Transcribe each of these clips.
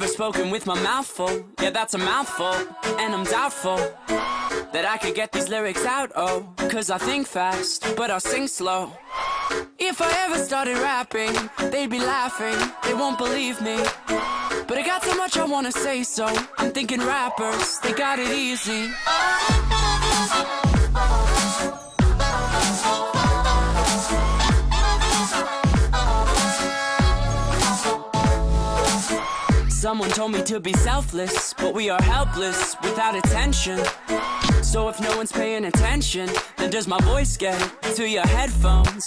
never spoken with my mouth full. Yeah, that's a mouthful, and I'm doubtful that I could get these lyrics out, oh, 'cause I think fast, but I'll sing slow. If I ever started rapping, they'd be laughing, they won't believe me. But I got so much I wanna say, so I'm thinking rappers, they got it easy. Someone told me to be selfless, but we are helpless without attention. So if no one's paying attention, then does my voice get to your headphones?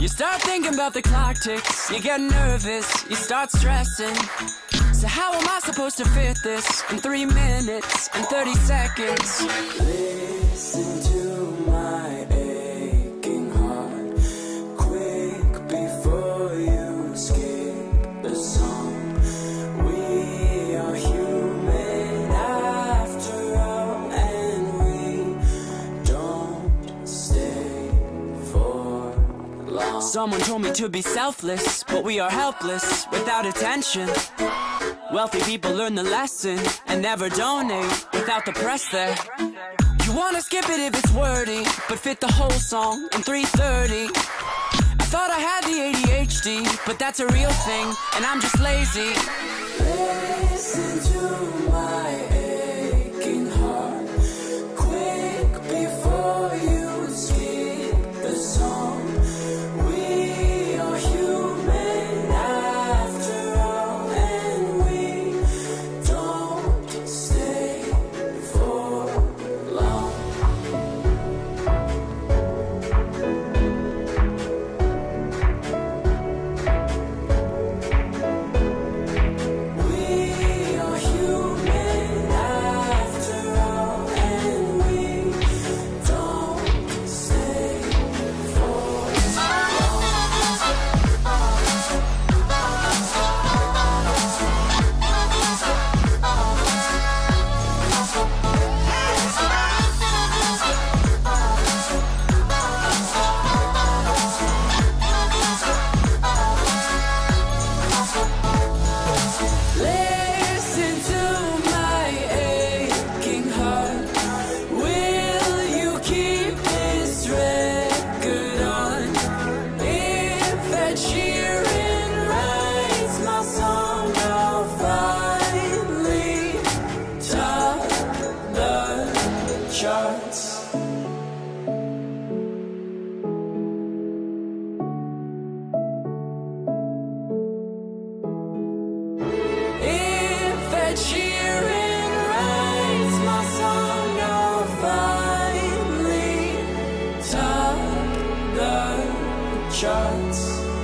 You start thinking about the clock ticks, you get nervous, you start stressing. So how am I supposed to fit this in 3 minutes and 30 seconds? Listen to my aching heart, quick before you skip the song. Someone told me to be selfless, but we are helpless without attention. Wealthy people learn the lesson and never donate without the press there. You wanna skip it if it's wordy, but fit the whole song in 3:30. I thought I had the ADHD, but that's a real thing, and I'm just lazy. Listen to my aching heart, quick before you skip the song. Cheering rains, my song now finally topped the charts.